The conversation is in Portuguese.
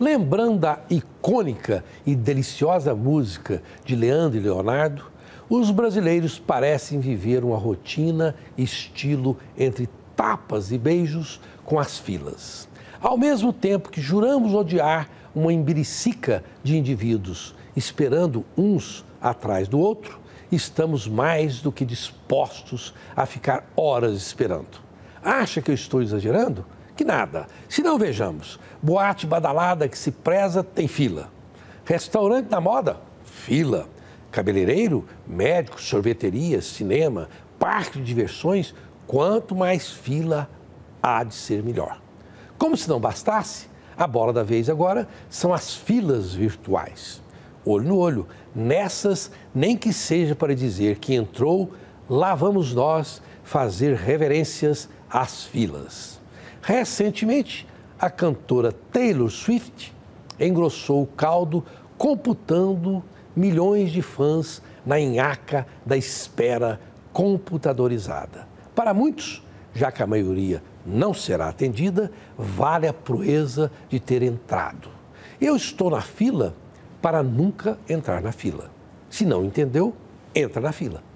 Lembrando a icônica e deliciosa música de Leandro e Leonardo, os brasileiros parecem viver uma rotina estilo entre tapas e beijos com as filas. Ao mesmo tempo que juramos odiar uma embiricica de indivíduos esperando uns atrás do outro, estamos mais do que dispostos a ficar horas esperando. Acha que eu estou exagerando? Que nada. Se não, vejamos. Boate badalada que se preza tem fila. Restaurante da moda? Fila. Cabeleireiro, médico, sorveteria, cinema, parque de diversões, quanto mais fila há de ser melhor. Como se não bastasse, a bola da vez agora são as filas virtuais. Olho no olho, nessas nem que seja para dizer que entrou, lá vamos nós fazer reverências às filas. Recentemente, a cantora Taylor Swift engrossou o caldo computando milhões de fãs na nhaca da espera computadorizada. Para muitos, já que a maioria não será atendida, vale a proeza de ter entrado. Eu estou na fila para nunca entrar na fila. Se não entendeu, entra na fila.